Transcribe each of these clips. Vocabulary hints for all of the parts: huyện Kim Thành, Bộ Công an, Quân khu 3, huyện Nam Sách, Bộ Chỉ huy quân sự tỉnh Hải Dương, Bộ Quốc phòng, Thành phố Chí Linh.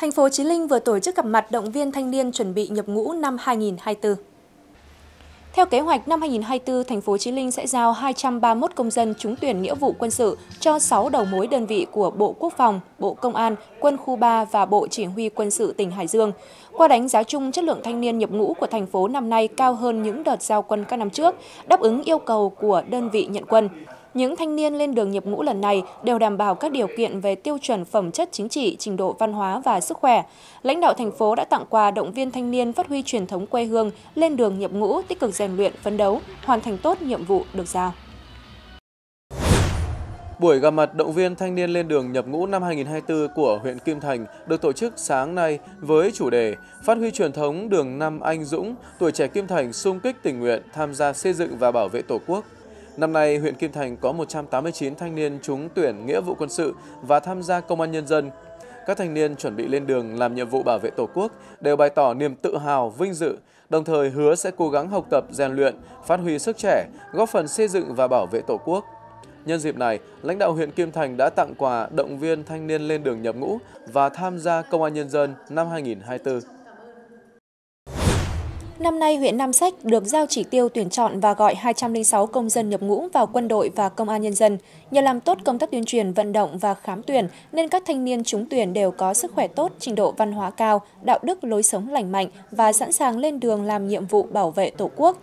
Thành phố Chí Linh vừa tổ chức gặp mặt động viên thanh niên chuẩn bị nhập ngũ năm 2024. Theo kế hoạch, năm 2024, thành phố Chí Linh sẽ giao 231 công dân trúng tuyển nghĩa vụ quân sự cho 6 đầu mối đơn vị của Bộ Quốc phòng, Bộ Công an, Quân khu 3 và Bộ Chỉ huy quân sự tỉnh Hải Dương. Qua đánh giá chung, chất lượng thanh niên nhập ngũ của thành phố năm nay cao hơn những đợt giao quân các năm trước, đáp ứng yêu cầu của đơn vị nhận quân. Những thanh niên lên đường nhập ngũ lần này đều đảm bảo các điều kiện về tiêu chuẩn phẩm chất chính trị, trình độ văn hóa và sức khỏe. Lãnh đạo thành phố đã tặng quà động viên thanh niên phát huy truyền thống quê hương, lên đường nhập ngũ, tích cực rèn luyện, phấn đấu, hoàn thành tốt nhiệm vụ được giao. Buổi gặp mặt động viên thanh niên lên đường nhập ngũ năm 2024 của huyện Kim Thành được tổ chức sáng nay với chủ đề Phát huy truyền thống đường năm anh dũng, tuổi trẻ Kim Thành xung kích tình nguyện tham gia xây dựng và bảo vệ Tổ quốc. Năm nay, huyện Kim Thành có 189 thanh niên trúng tuyển nghĩa vụ quân sự và tham gia công an nhân dân. Các thanh niên chuẩn bị lên đường làm nhiệm vụ bảo vệ Tổ quốc đều bày tỏ niềm tự hào, vinh dự, đồng thời hứa sẽ cố gắng học tập, rèn luyện, phát huy sức trẻ, góp phần xây dựng và bảo vệ Tổ quốc. Nhân dịp này, lãnh đạo huyện Kim Thành đã tặng quà động viên thanh niên lên đường nhập ngũ và tham gia công an nhân dân năm 2024. Năm nay, huyện Nam Sách được giao chỉ tiêu tuyển chọn và gọi 206 công dân nhập ngũ vào quân đội và công an nhân dân. Nhờ làm tốt công tác tuyên truyền, vận động và khám tuyển, nên các thanh niên trúng tuyển đều có sức khỏe tốt, trình độ văn hóa cao, đạo đức lối sống lành mạnh và sẵn sàng lên đường làm nhiệm vụ bảo vệ Tổ quốc.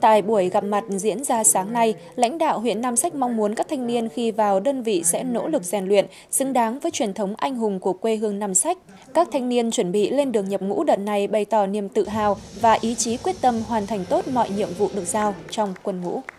Tại buổi gặp mặt diễn ra sáng nay, lãnh đạo huyện Nam Sách mong muốn các thanh niên khi vào đơn vị sẽ nỗ lực rèn luyện, xứng đáng với truyền thống anh hùng của quê hương Nam Sách. Các thanh niên chuẩn bị lên đường nhập ngũ đợt này bày tỏ niềm tự hào và ý chí quyết tâm hoàn thành tốt mọi nhiệm vụ được giao trong quân ngũ.